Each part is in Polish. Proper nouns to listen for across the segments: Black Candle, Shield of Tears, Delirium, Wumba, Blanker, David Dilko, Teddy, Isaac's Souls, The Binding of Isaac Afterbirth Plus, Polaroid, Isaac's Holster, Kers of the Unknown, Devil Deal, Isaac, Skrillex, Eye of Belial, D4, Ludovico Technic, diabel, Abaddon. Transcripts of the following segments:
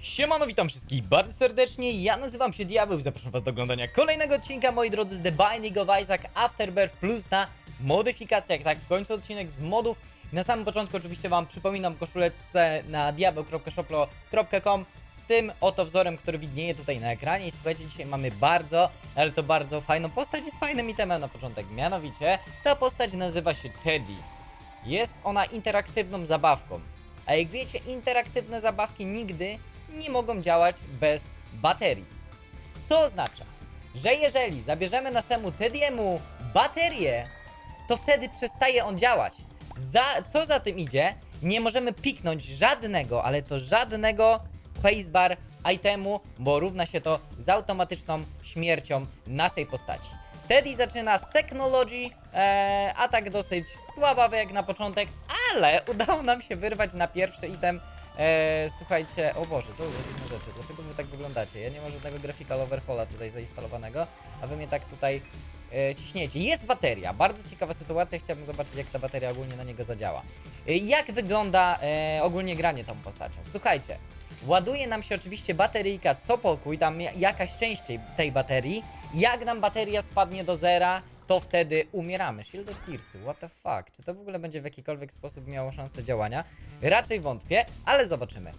Siemano, witam wszystkich bardzo serdecznie, ja nazywam się Diabeł, zapraszam was do oglądania kolejnego odcinka, moi drodzy, z The Binding of Isaac Afterbirth Plus na modyfikacjach, tak, w końcu odcinek z modów. Na samym początku oczywiście wam przypominam koszuleczce na diabeł.shoplo.com z tym oto wzorem, który widnieje tutaj na ekranie. I słuchajcie, dzisiaj mamy bardzo, ale to bardzo fajną postać i z fajnym itemem na początek, mianowicie ta postać nazywa się Teddy. Jest ona interaktywną zabawką, a jak wiecie, interaktywne zabawki nigdy nie mogą działać bez baterii. Co oznacza, że jeżeli zabierzemy naszemu Teddy'emu baterię, to wtedy przestaje on działać. Co za tym idzie, nie możemy piknąć żadnego, ale to żadnego spacebar itemu, bo równa się to z automatyczną śmiercią naszej postaci. Teddy zaczyna z technologii, atak dosyć słabawy jak na początek, ale udało nam się wyrwać na pierwszy item. Słuchajcie, o Boże, co za dziwne rzeczy, dlaczego wy tak wyglądacie? Ja nie mam żadnego graphical overhaula tutaj zainstalowanego, a wy mnie tak tutaj ciśniecie. Jest bateria, bardzo ciekawa sytuacja, chciałbym zobaczyć, jak ta bateria ogólnie na niego zadziała. Jak wygląda ogólnie granie tą postacią? Słuchajcie, ładuje nam się oczywiście bateryjka co pokój, tam jakaś częściej tej baterii. Jak nam bateria spadnie do zera, to wtedy umieramy. Shield of Tears, what the fuck? Czy to w ogóle będzie w jakikolwiek sposób miało szansę działania? Raczej wątpię, ale zobaczymy.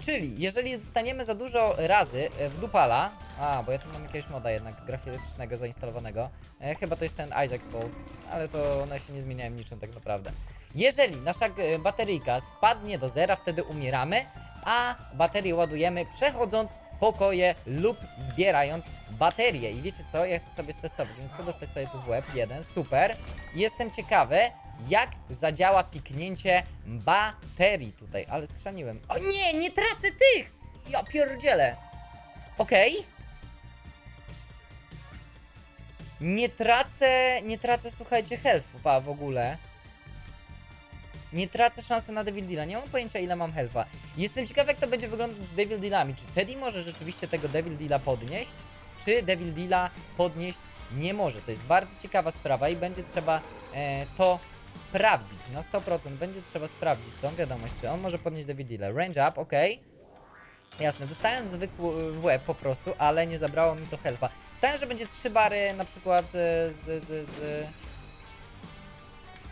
Czyli, jeżeli dostaniemy za dużo razy w dupala... bo ja tu mam jakiegoś moda jednak graficznego zainstalowanego. Chyba to jest ten Isaac's Souls, ale to one się nie zmieniają niczym tak naprawdę. Jeżeli nasza bateryjka spadnie do zera, wtedy umieramy, a baterię ładujemy przechodząc pokoje lub zbierając baterię. I wiecie co? Ja chcę sobie testować, więc chcę dostać sobie tu w łeb jeden, super. Jestem ciekawy, jak zadziała piknięcie baterii tutaj, ale skrzaniłem. O nie, nie tracę tych! Ja pierdzielę. Okej. Nie tracę, słuchajcie, health'a w ogóle. Nie tracę szansy na Devil Deala, nie mam pojęcia, ile mam health'a. Jestem ciekaw, jak to będzie wyglądać z Devil Dealami. Czy Teddy może rzeczywiście tego Devil Deala podnieść, czy Devil Deala podnieść nie może? To jest bardzo ciekawa sprawa i będzie trzeba to sprawdzić. Na 100% będzie trzeba sprawdzić tą wiadomość, czy on może podnieść Devil Deala. Range up, okej. Jasne, dostałem zwykły w łeb po prostu, ale nie zabrało mi to health'a. Stałem, że będzie 3 bary na przykład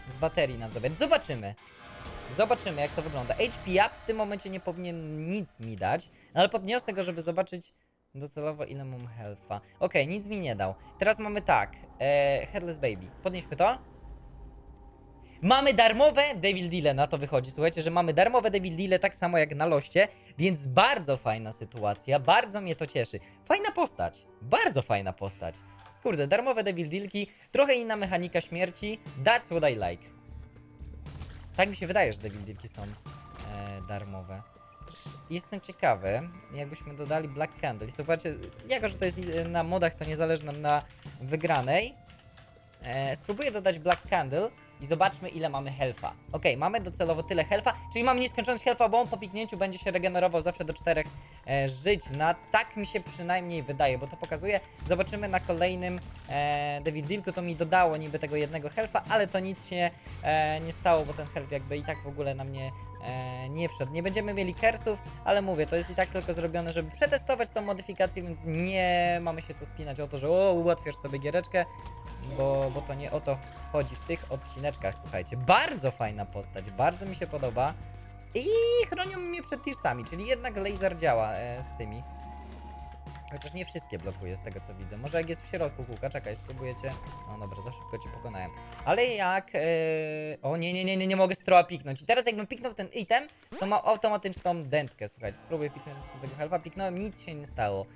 z baterii nam zabrać. Zobaczymy. Zobaczymy, jak to wygląda. HP up w tym momencie nie powinien nic mi dać, ale podniosę go, żeby zobaczyć docelowo, ile mam health'a. Okej, nic mi nie dał. Teraz mamy tak, Headless Baby. Podnieśmy to. Mamy darmowe Devil Deale, na to wychodzi, słuchajcie, że mamy darmowe Devil Deale, tak samo jak na loście, więc bardzo fajna sytuacja, bardzo mnie to cieszy. Fajna postać, bardzo fajna postać. Kurde, darmowe Devil Dealki, trochę inna mechanika śmierci, that's what I like. Tak mi się wydaje, że Devil Dealki są darmowe. Jestem ciekawy, jakbyśmy dodali Black Candle. Słuchajcie, jako że to jest na modach, to niezależne na wygranej, spróbuję dodać Black Candle. I zobaczmy, ile mamy health'a. Okej, mamy docelowo tyle health'a, czyli mamy nieskończoność health'a, bo on po piknięciu będzie się regenerował zawsze do 4 żyć. Na tak mi się przynajmniej wydaje, bo to pokazuje. Zobaczymy na kolejnym David Dilko, to mi dodało niby tego jednego health'a, ale to nic się nie stało, bo ten health jakby i tak w ogóle na mnie nie wszedł. Nie będziemy mieli kersów, ale mówię, to jest i tak tylko zrobione, żeby przetestować tą modyfikację, więc nie mamy się co spinać o to, że ułatwiasz sobie giereczkę, bo to nie o to chodzi w tych odcineczkach, słuchajcie. Bardzo fajna postać, bardzo mi się podoba i chronią mnie przed tearsami, czyli jednak laser działa z tymi. Chociaż nie wszystkie blokuje z tego, co widzę. Może jak jest w środku kółka, czekaj, spróbujecie. No dobra, za szybko cię pokonałem. Ale jak... O nie mogę stroła piknąć. I teraz jakbym piknął ten item, to ma automatyczną dętkę, słuchajcie. Spróbuję piknąć z tego helpa. Piknąłem, nic się nie stało.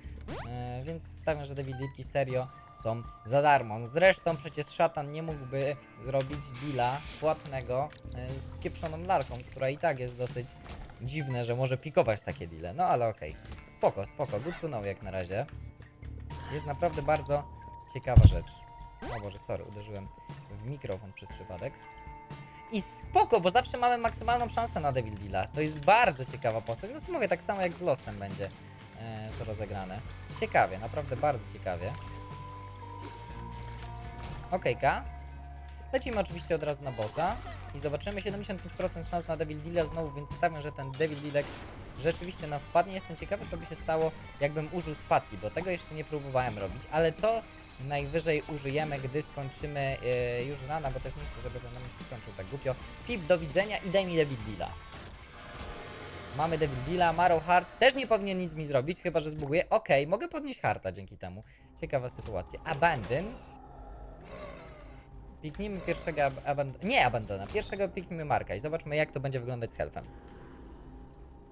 Więc stawiam, że David Dilki serio są za darmo. Zresztą przecież szatan nie mógłby zrobić deala płatnego z pieprzoną larką, która i tak jest dosyć dziwne, że może pikować takie deale. No ale okej. Spoko, spoko, good to know jak na razie. Jest naprawdę bardzo ciekawa rzecz. O Boże, sorry, uderzyłem w mikrofon przez przypadek. I spoko, bo zawsze mamy maksymalną szansę na Devil Deala. To jest bardzo ciekawa postać. No mówię, tak samo jak z Lostem będzie to rozegrane. Ciekawie, naprawdę bardzo ciekawie. Okejka. Lecimy oczywiście od razu na bossa i zobaczymy 75% szans na Devil Deala znowu, więc stawiam, że ten Devil Dealek rzeczywiście nam wpadnie. Jestem ciekawy, co by się stało, jakbym użył spacji, bo tego jeszcze nie próbowałem robić, ale to najwyżej użyjemy, gdy skończymy już rana, bo też nie chcę, żeby ten nam się skończył tak głupio. Pip, do widzenia i daj mi David Deala. Mamy Devil Deala, Marrow Heart, też nie powinien nic mi zrobić, chyba że zbuguję. Okej, mogę podnieść Hearta dzięki temu. Ciekawa sytuacja. Abandon. Piknijmy pierwszego Abandona. Pierwszego piknijmy Marka i zobaczmy, jak to będzie wyglądać z Healthem.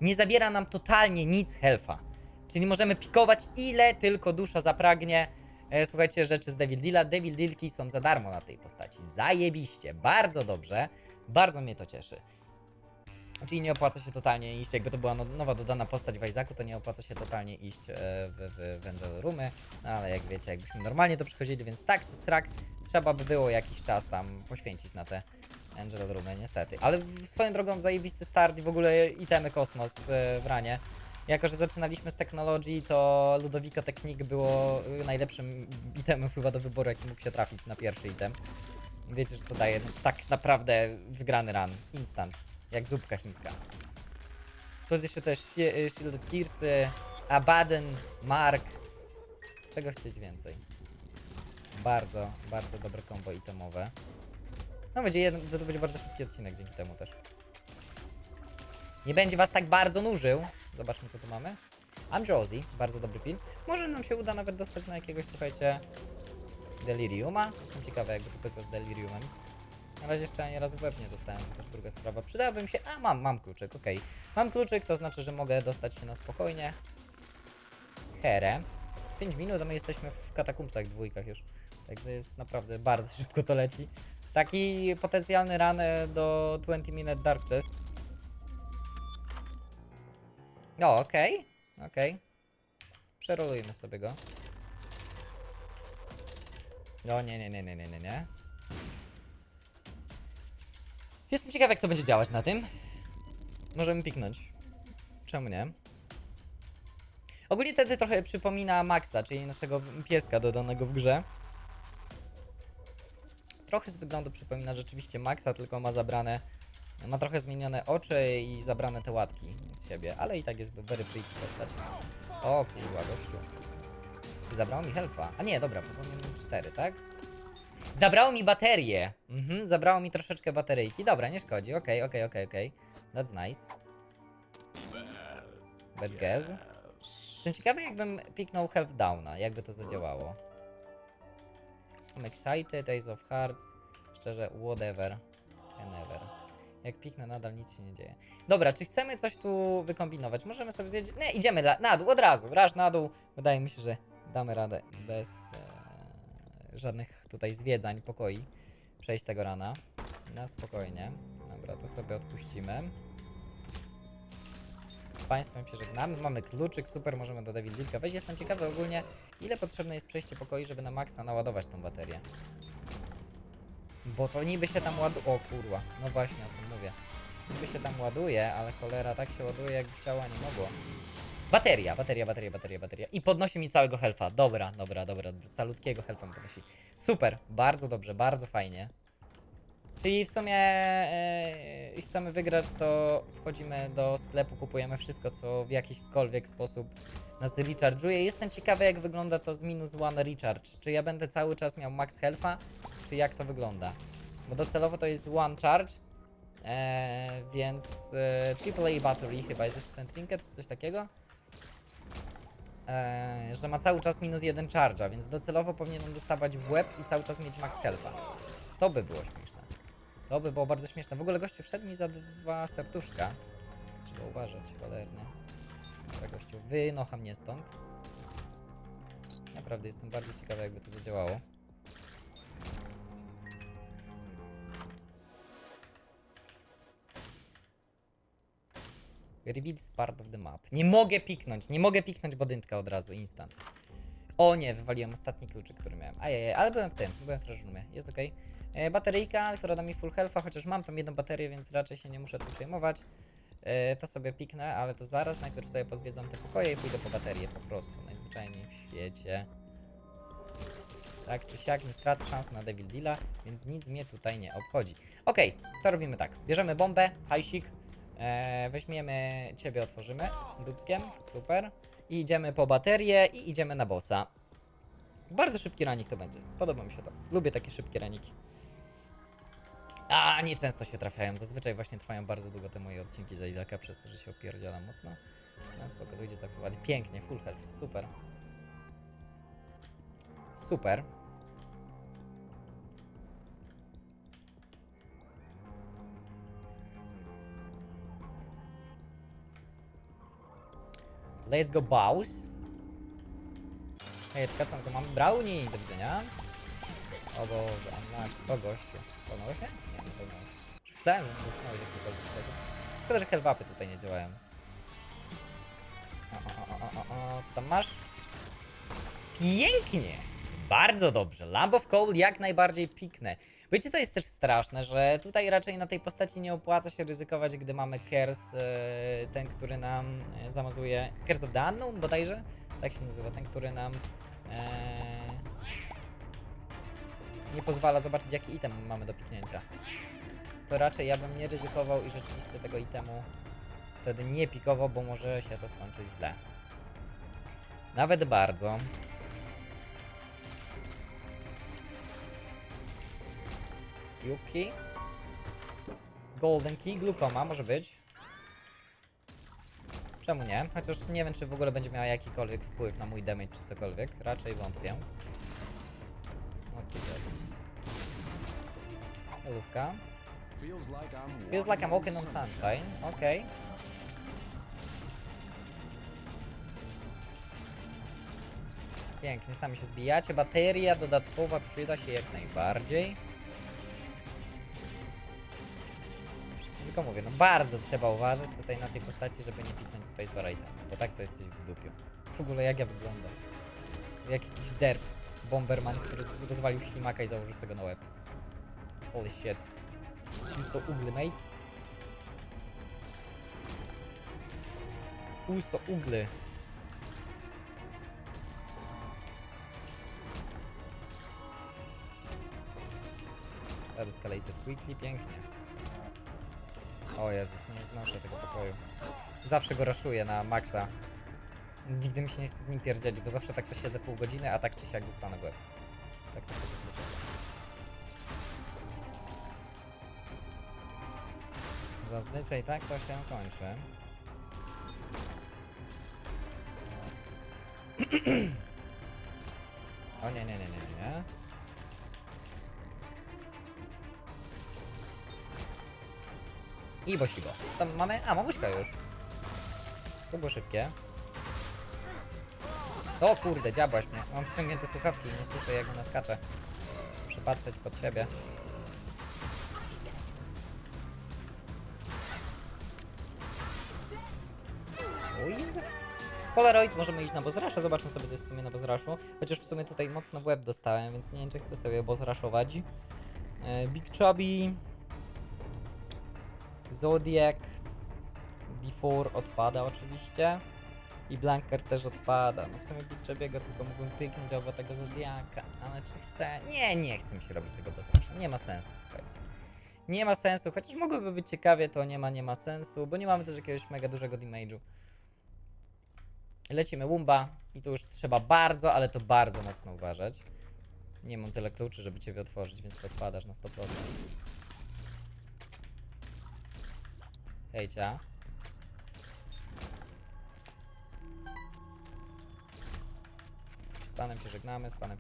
Nie zabiera nam totalnie nic Healtha. Czyli możemy pikować ile tylko dusza zapragnie. Słuchajcie, rzeczy z Devil Deala. Devil Dealki są za darmo na tej postaci. Zajebiście, bardzo dobrze. Bardzo mnie to cieszy. Czyli nie opłaca się totalnie iść, jakby to była nowa dodana postać w Isaacu, to nie opłaca się totalnie iść w Angel Roomy, no ale jak wiecie, jakbyśmy normalnie to przychodzili, więc tak czy srak, trzeba by było jakiś czas tam poświęcić na te Angel Roomy, niestety. Ale swoją drogą zajebisty start i w ogóle itemy kosmos w ranie. Jako że zaczynaliśmy z technologii, to Ludovico Technic było najlepszym itemem chyba do wyboru, jaki mógł się trafić na pierwszy item. Wiecie, że to daje tak naprawdę wygrany run, instant. Jak zupka chińska. To jest jeszcze też Shield of Tears, Abaddon, Mark. Czego chcieć więcej? Bardzo, bardzo dobre combo itemowe. No będzie, to będzie bardzo szybki odcinek dzięki temu też. Nie będzie was tak bardzo nużył. Zobaczmy, co tu mamy. Ambrosy, bardzo dobry pil. Może nam się uda nawet dostać na jakiegoś, słuchajcie, Deliriuma. Jestem ciekawy, jakby to było z Deliriumem. Na razie jeszcze ani razu w łeb nie dostałem, to jest druga sprawa. Przydałbym się... A, mam kluczyk, okej. Mam kluczyk, to znaczy, że mogę dostać się na spokojnie. Herę. 5 minut, a my jesteśmy w katakumbsach dwójkach już. Także jest naprawdę bardzo szybko to leci. Taki potencjalny run do 20 minute dark chest. No, okej. Przerolujmy sobie go. No, nie. Jestem ciekaw, jak to będzie działać na tym. Możemy piknąć. Czemu nie? Ogólnie wtedy trochę przypomina Maxa, czyli naszego pieska dodanego w grze. Trochę z wyglądu przypomina rzeczywiście Maxa, tylko ma zabrane... Ma trochę zmienione oczy i zabrane te łatki z siebie, ale i tak jest very pretty postać. O kurwa, gościu. Zabrało mi health'a. A nie, dobra, powinienem 4, tak? Zabrało mi baterię. Zabrało mi troszeczkę bateryjki. Dobra, nie szkodzi. Okej. That's nice. Bad guess. Jestem ciekawy, jakbym piknął health downa. Jakby to zadziałało. I'm excited, Ace of Hearts. Szczerze, whatever. Never. Jak piknę, nadal nic się nie dzieje. Dobra, czy chcemy coś tu wykombinować? Możemy sobie zjeść. Nie, idziemy na dół od razu. Raż na dół. Wydaje mi się, że damy radę bez... żadnych tutaj zwiedzań, pokoi. Przejść tego rana. Na spokojnie. Dobra, to sobie odpuścimy. Z państwem się żegnamy. Mamy kluczyk, super, możemy do David Dilka wejść. Jestem ciekawy ogólnie, ile potrzebne jest przejście pokoi, żeby na maksa naładować tą baterię. Bo to niby się tam ładuje... O kurwa, no właśnie, o tym mówię. Niby się tam ładuje, ale cholera, tak się ładuje, jakby chciała, nie mogło. Bateria. I podnosi mi całego health'a. Dobra. Calutkiego health'a mi podnosi. Super, bardzo dobrze, bardzo fajnie. Czyli w sumie chcemy wygrać, to wchodzimy do sklepu, kupujemy wszystko, co w jakikolwiek sposób nas recharge'uje. Jestem ciekawy, jak wygląda to z -1 recharge. Czy ja będę cały czas miał max health'a, czy jak to wygląda? Bo docelowo to jest 1 charge. Więc AAA battery chyba jest jeszcze ten trinket, czy coś takiego. Że ma cały czas -1 charge'a, więc docelowo powinienem dostawać w łeb i cały czas mieć max health'a. To by było śmieszne. To by było bardzo śmieszne. W ogóle gościu wszedł mi za 2 serduszka. Trzeba uważać, cholernie. Dobra, gościu, wynocha mnie stąd. Naprawdę jestem bardzo ciekawy, jakby to zadziałało. Reveals part of the map. Nie mogę piknąć bodyntka od razu, instant. O nie, wywaliłem ostatni kluczyk, który miałem. Ajajaj, ale byłem w trażumie, jest okej. Bateryjka, która da mi full health'a, chociaż mam tam jedną baterię, więc raczej się nie muszę tym przejmować. To sobie piknę, ale to zaraz, najpierw sobie pozwiedzam te pokoje i pójdę po baterię po prostu, najzwyczajniej w świecie. Tak czy siak, nie stracę szans na Devil Deala, więc nic mnie tutaj nie obchodzi. Okej, to robimy tak, bierzemy bombę, hajsik. Weźmiemy ciebie, otworzymy dubskiem, super. I idziemy po baterię i idziemy na bossa. Bardzo szybki ranik to będzie, podoba mi się to. Lubię takie szybkie raniki. A, nie często się trafiają, zazwyczaj właśnie trwają bardzo długo te moje odcinki z Isaaca, przez to, że się opierdziela mocno. No spoko, to idzie całkiem ładnie. Pięknie, full health, super. Super. Let's go, boss. Hejeczka, co tu mamy? Brownie, do widzenia. O Boże, to gościu. Pełnało się? Nie, nie pełnało się. Już myślałem, że utknęło się jakiegokolwiek czasie. Tylko, że help-upy tutaj nie działają. Co tam masz? Pięknie! Bardzo dobrze. Lamb of Coal jak najbardziej piknę. Wiecie, co jest też straszne, że tutaj raczej na tej postaci nie opłaca się ryzykować, gdy mamy Kers, ten, który nam zamazuje... Kers of the Unknown bodajże? Tak się nazywa, ten, który nam... nie pozwala zobaczyć, jaki item mamy do piknięcia. To raczej ja bym nie ryzykował i rzeczywiście tego itemu wtedy nie pikował, bo może się to skończyć źle. Nawet bardzo. Yuki. Golden Key, Glukoma, może być. Czemu nie? Chociaż nie wiem, czy w ogóle będzie miała jakikolwiek wpływ na mój damage czy cokolwiek. Raczej wątpię. Olówka. Feels like I'm walking on sunshine. Okej. Pięknie, sami się zbijacie. Bateria dodatkowa przyda się jak najbardziej. Tylko mówię, no bardzo trzeba uważać tutaj na tej postaci, żeby nie piknąć spacebar'a item. Bo tak to jesteś w dupiu. W ogóle jak ja wyglądam? Jak jakiś derp. Bomberman, który rozwalił ślimaka i założył sobie go na łeb. Holy shit. Uso ugly, mate. Uso ugly. That escalated quickly, pięknie. O Jezus, nie znoszę tego pokoju. Zawsze go raszuję na maksa. Nigdy mi się nie chce z nim pierdzieć, bo zawsze tak to siedzę pół godziny, a tak czy siak dostanę go. Tak to się zazwyczaj. Zazwyczaj tak to się kończy. O nie. I bosibo. Tam mamy... A, mamuśka już. To było szybkie. O kurde, dziabłaś mnie. Mam ściągnięte słuchawki i nie słyszę, jak ona skacze. Muszę patrzeć pod siebie. Uiz. Polaroid, możemy iść na boss rusha. Zobaczmy sobie coś w sumie na boss rushu. Chociaż w sumie tutaj mocno w łeb dostałem, więc nie wiem, czy chcę sobie boss rushować. Big Chubby. Zodiac. D4 odpada oczywiście. I Blanker też odpada. No w sumie Biczebiego tylko mógłbym pyknąć albo tego Zodiaka. Ale czy chcę? Nie, nie chcę mi się robić tego beznaczenia. Nie ma sensu, słuchajcie. Nie ma sensu, chociaż mogłoby być ciekawie, to nie ma sensu, bo nie mamy też jakiegoś mega dużego damage'u. Lecimy Wumba i tu już trzeba bardzo, ale to bardzo mocno uważać. Nie mam tyle kluczy, żeby ciebie otworzyć, więc to odpadasz na 100%. Hejcia. Z panem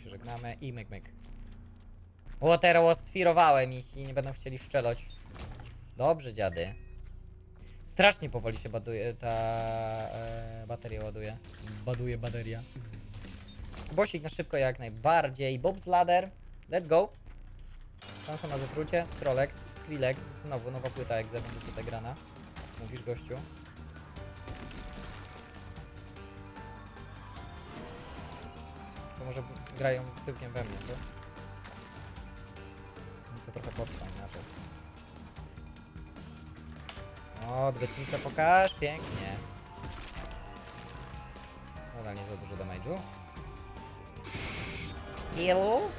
się żegnamy i myk. Łotero, sfirowałem ich i nie będą chcieli szczeloć. Dobrze, dziady. Strasznie powoli się baduje ta... bateria ładuje. Baduje bateria. Bosik na szybko jak najbardziej. Bob's Ladder. Let's go. Tam są na zatrucie. Skrollex, Skrillex. Znowu nowa płyta jak będzie tutaj grana. Mówisz, gościu. Może grają tyłkiem we mnie, co? To trochę potrwa inaczej. O, odbytnicę pokaż, pięknie. Nadal nie za dużo damage'u. Ilu?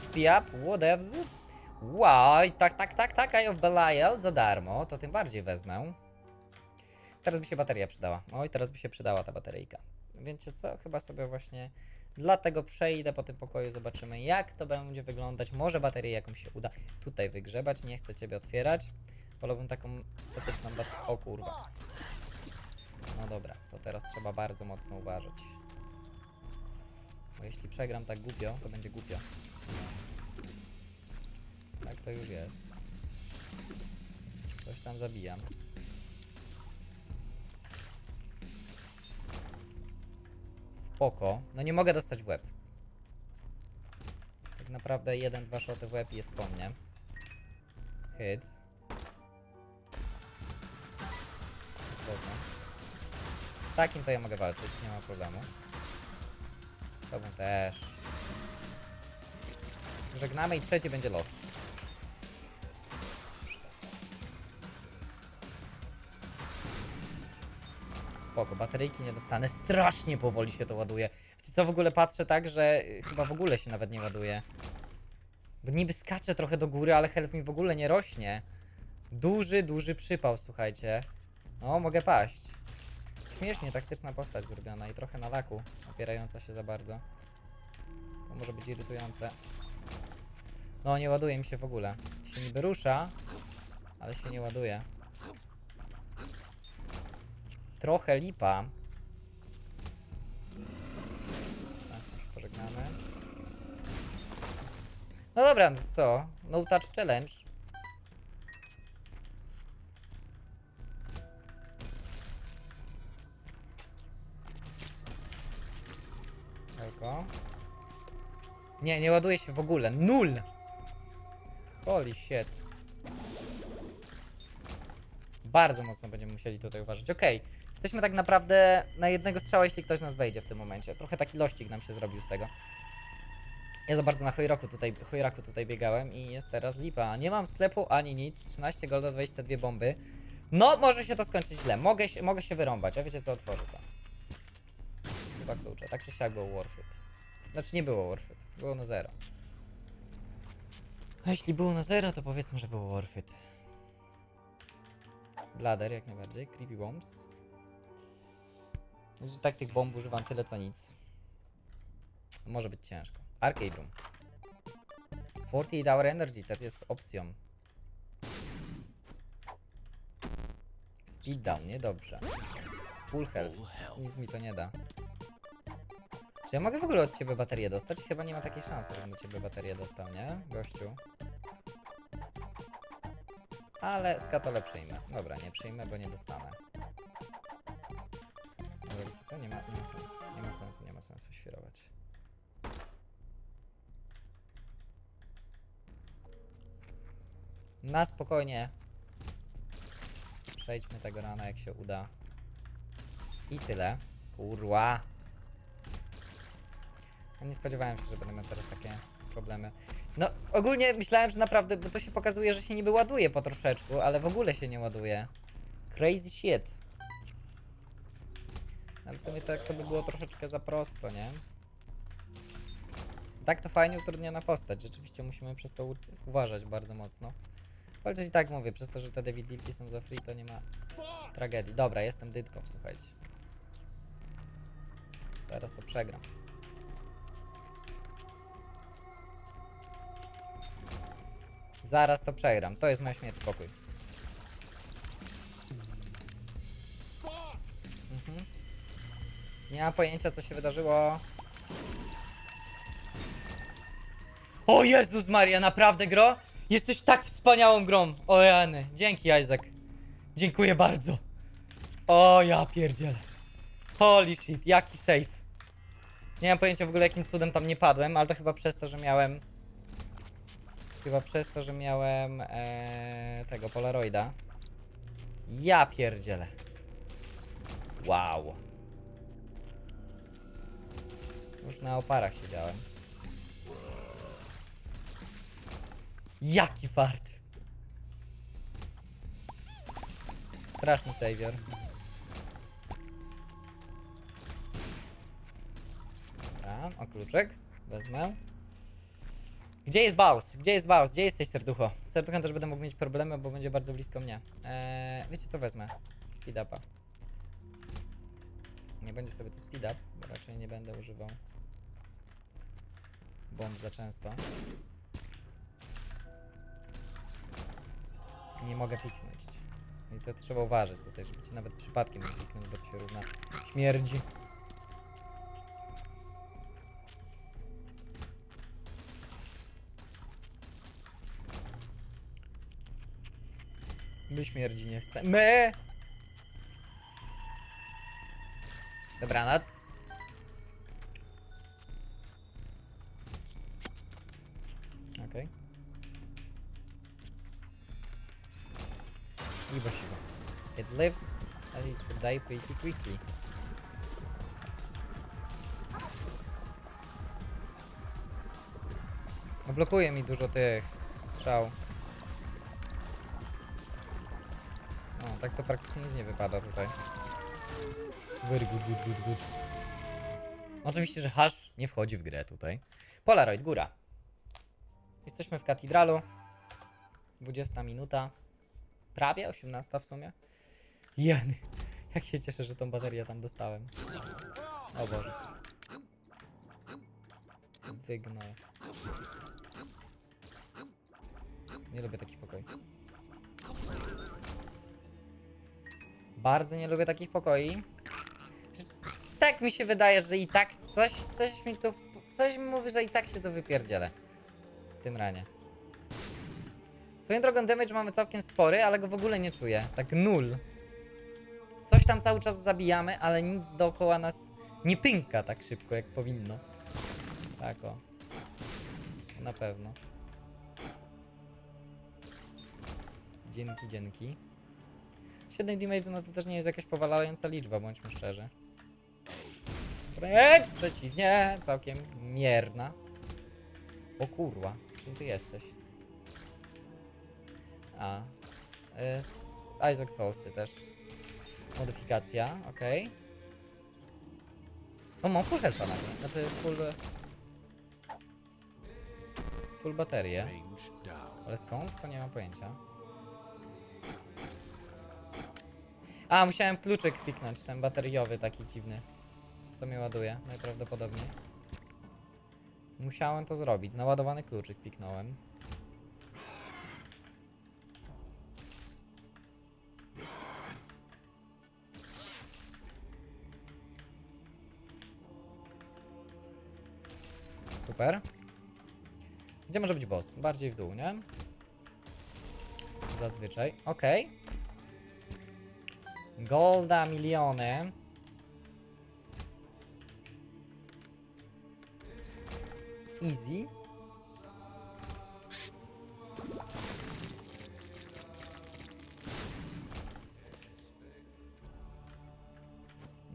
HP up, whatevs. Wow, tak, Eye of Belial za darmo, to tym bardziej wezmę. Teraz by się bateria przydała. Oj, teraz by się przydała ta bateryjka. Wiecie co, chyba sobie właśnie dlatego przejdę po tym pokoju, zobaczymy jak to będzie wyglądać. Może baterię jakąś się uda tutaj wygrzebać, nie chcę ciebie otwierać. Wolałbym taką statyczną baterię. O kurwa. No dobra, to teraz trzeba bardzo mocno uważać. Bo jeśli przegram tak głupio, to będzie głupio. Tak to już jest. Coś tam zabijam. W poko. No nie mogę dostać w łeb. Tak naprawdę jeden, dwa szoty w łeb jest po mnie. Hits. Z takim to ja mogę walczyć, nie ma problemu. Z tobą też. Żegnamy i trzeci będzie lot. Spoko, bateryjki nie dostanę. Strasznie powoli się to ładuje. Wiecie co, w ogóle patrzę tak, że chyba w ogóle się nawet nie ładuje. Bo niby skacze trochę do góry, ale health mi w ogóle nie rośnie. Duży przypał, słuchajcie. No, mogę paść. Śmiesznie taktyczna postać zrobiona i trochę na laku, opierająca się za bardzo. To może być irytujące. No, nie ładuje mi się w ogóle. Się niby rusza, ale się nie ładuje. Trochę lipa. Pożegnamy. No dobra, no co? No touch challenge. Tylko. Nie, nie ładuje się w ogóle. Nul! Holy shit. Bardzo mocno będziemy musieli tutaj uważać. Okej. Jesteśmy tak naprawdę na jednego strzała, jeśli ktoś nas wejdzie w tym momencie. Trochę taki lościk nam się zrobił z tego. Ja za bardzo na Hojraku tutaj biegałem i jest teraz lipa. Nie mam sklepu ani nic. 13 golda, 22 bomby. No, może się to skończyć źle. Mogę się wyrąbać. A wiecie co, otworzę to. Chyba klucze. Tak czy siak było worth it. Znaczy nie było worth it. Było na zero. A jeśli było na zero, to powiedzmy, że było worth it. Blader jak najbardziej. Creepy bombs. Że tak tych bomb używam tyle co nic. Może być ciężko. Arcade Room. 48 Hour Energy też jest opcją. Speed down, niedobrze. Full health. Nic mi to nie da. Czy ja mogę w ogóle od ciebie baterię dostać? Chyba nie ma takiej szansy, żebym od ciebie baterię dostał, nie? Gościu. Ale skatole przyjmę. Dobra, nie przyjmę, bo nie dostanę. Co? Nie ma sensu. Nie ma sensu świrować. Na spokojnie. Przejdźmy tego rana jak się uda. I tyle. Kurwa. Nie spodziewałem się, że będę miał teraz takie problemy. No ogólnie myślałem, że naprawdę, bo to się pokazuje, że się niby ładuje po troszeczku, ale w ogóle się nie ładuje. Crazy shit. W sumie tak to by było troszeczkę za prosto, nie? Tak to fajnie utrudniona postać. Rzeczywiście musimy przez to uważać bardzo mocno. Chociaż i tak mówię, przez to, że te David Dilki są za free, to nie ma tragedii. Dobra, jestem dytką, słuchajcie. Zaraz to przegram. Zaraz to przegram. To jest moja śmierć, pokój. Nie mam pojęcia, co się wydarzyło. O Jezus Maria, naprawdę gro? Jesteś tak wspaniałą grą. O Jany, dzięki Isaac. Dziękuję bardzo. O ja pierdzielę. Holy shit, jaki save. Nie mam pojęcia w ogóle, jakim cudem tam nie padłem, ale to chyba przez to, że miałem... tego Polaroida. Ja pierdzielę. Wow. Już na oparach siedziałem. Jaki fart! Straszny savior. Dobra, o kluczek wezmę. Gdzie jest Baus? Gdzie jest Baus? Gdzie jesteś, serducho? Z serduchem też będę mógł mieć problemy, bo będzie bardzo blisko mnie. Wiecie co, wezmę? Speed upa. Nie będzie sobie to speed up, bo raczej nie będę używał bomb za często. Nie mogę piknąć. I to trzeba uważać tutaj, żeby cię nawet przypadkiem nie piknąć, bo to się równa śmierdzi. My śmierdzi nie chcemy. My! Dobranoc. Okej. I właściwie. It lives, and it should die pretty quickly. Blokuje mi dużo tych strzał. No, tak to praktycznie nic nie wypada tutaj. Very good, good, good, good. Oczywiście, że hash nie wchodzi w grę tutaj. Polaroid, góra. Jesteśmy w katedralu. 20 minuta. Prawie 18 w sumie. Jany. Jak się cieszę, że tą baterię tam dostałem. O Boże. Wygnoj. Nie lubię takich pokoi. Bardzo nie lubię takich pokoi. Tak mi się wydaje, że i tak coś mi mówi, że i tak się to wypierdzielę w tym ranie. Swoją drogą damage mamy całkiem spory, ale go w ogóle nie czuję, tak nul. Coś tam cały czas zabijamy, ale nic dookoła nas nie pynka tak szybko, jak powinno. Tak o, na pewno. Dzięki, dzięki. 7 damage, no to też nie jest jakaś powalająca liczba, bądźmy szczerzy. Wręcz przeciwnie, całkiem mierna. O kurwa, czym ty jesteś? A, Isaac's Holster też. Modyfikacja, okej. Okay. O, mam full health'a na mnie, znaczy full baterię. Ale skąd? To nie mam pojęcia. A, musiałem kluczyk piknąć, ten bateriowy taki dziwny. Co mnie ładuje, najprawdopodobniej. Musiałem to zrobić, naładowany kluczyk piknąłem. Super. Gdzie może być boss? Bardziej w dół, nie? Zazwyczaj, okej. Golda, miliony. Easy.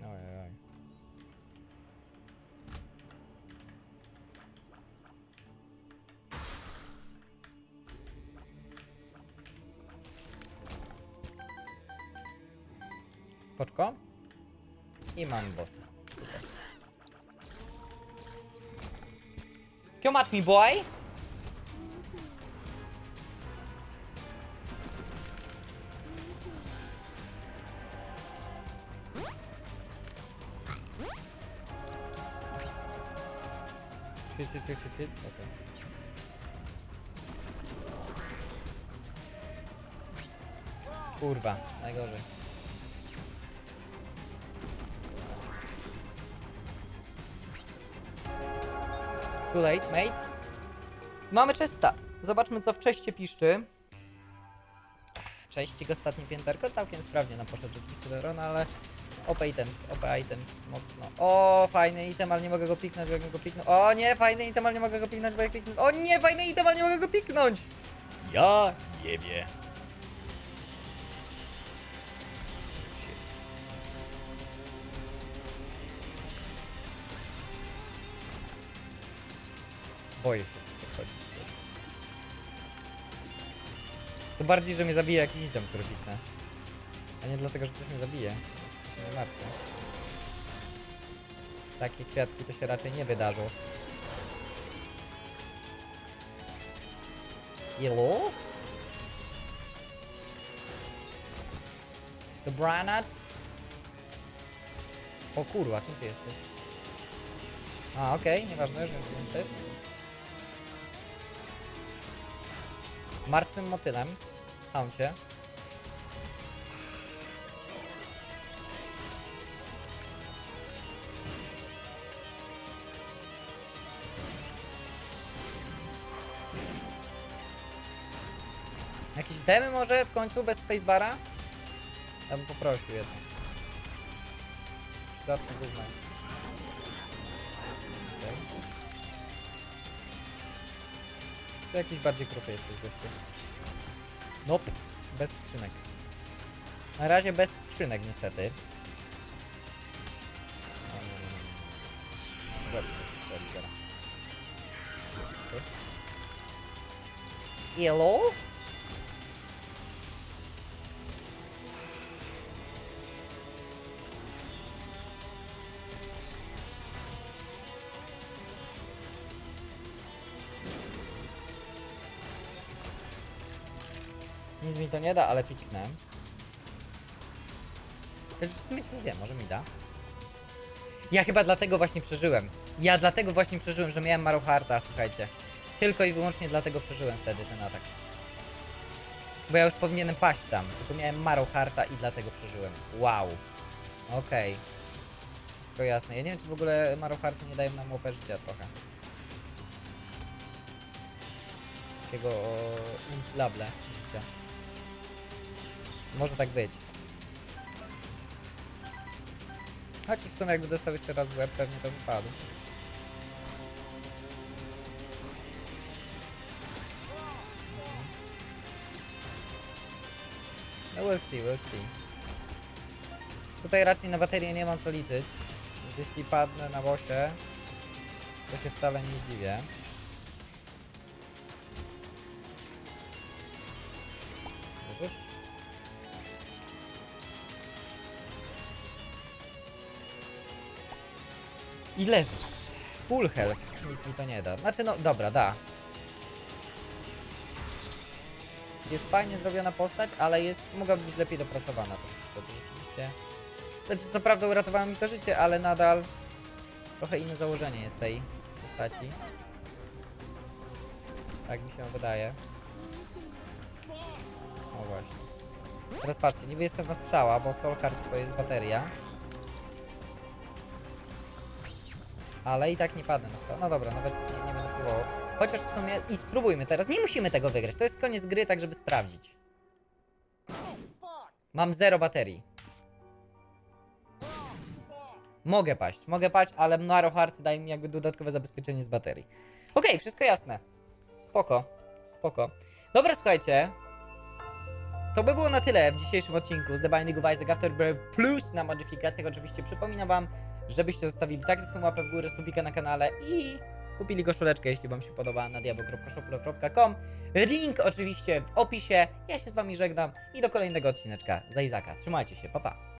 Ojej. Spoczko. I mam bossa. Super. Come at me, boy! Shit. Okay. Kurwa, najgorzej. Too late, mate. Mamy czysta. Zobaczmy, co w czeście piszczy. Cześcik, ostatnie pięterko. Całkiem sprawnie nam poszedł oczywiście do Rona, ale OP items mocno. O, fajny item, ale nie mogę go piknąć, bo jak go piknąć. O nie, fajny item, ale nie mogę go piknąć, bo jak piknąć. O nie, fajny item, ale nie mogę go piknąć. Ja jebie. Boję się podchodzić. To bardziej, że mnie zabije jakiś item, który piknę. A nie dlatego, że coś mnie zabije. To się nie martwię. Takie kwiatki to się raczej nie wydarzą. yellow. Branat. O kurwa, czym ty jesteś? A, okej, nieważne, już wiem, kim jesteś. Martwym motylem. Tam cię. Jakieś demy może w końcu bez spacebara? Ja bym poprosił jednak. Przydatny gówno. Okay. To jakiś bardziej krupy jesteś, goście. Nope. Bez skrzynek. Na razie bez skrzynek, niestety. Yellow? Nic mi to nie da, ale piknę. Też w sumie nie wiem, może mi da. Ja chyba dlatego właśnie przeżyłem. Ja dlatego właśnie przeżyłem, że miałem Maru Harta, słuchajcie. Tylko i wyłącznie dlatego przeżyłem wtedy ten atak. Bo ja już powinienem paść tam, tylko miałem Maru Harta i dlatego przeżyłem. Wow. Okej. Wszystko jasne. Ja nie wiem, czy w ogóle Maru Harty nie dają nam łopę życia trochę. Takiego labla życia. Może tak być. Choć w sumie jakby dostał jeszcze raz w łeb, pewnie to wypadł. No we'll see, we'll see. Tutaj raczej na baterię nie mam co liczyć. Więc jeśli padnę na bosie, to się wcale nie zdziwię. I leżysz. Full health. Nic mi to nie da. Znaczy no, dobra, da. Jest fajnie zrobiona postać, ale jest... mogłaby być lepiej dopracowana. To rzeczywiście... Znaczy, co prawda uratowało mi to życie, ale nadal... trochę inne założenie jest tej postaci. Tak mi się wydaje. O właśnie. Teraz patrzcie, niby jestem na strzała, bo Soul Heart to jest bateria. Ale i tak nie padnę na strzał. No dobra, nawet nie będę próbował. Chociaż w sumie... i spróbujmy teraz. Nie musimy tego wygrać. To jest koniec gry, tak żeby sprawdzić. Mam 0 baterii. Mogę paść, ale Mario Heart daje mi jakby dodatkowe zabezpieczenie z baterii. Okej, wszystko jasne. Spoko, spoko. Dobra, słuchajcie. To by było na tyle w dzisiejszym odcinku z The Binding of Isaac Afterbirth Plus na modyfikacjach. Oczywiście przypominam wam, żebyście zostawili tak swoją łapę w górę, subika na kanale i kupili koszuleczkę, jeśli wam się podoba, na diablo.shoplo.com. Link oczywiście w opisie. Ja się z wami żegnam i do kolejnego odcineczka z Isaaca. Trzymajcie się, pa pa.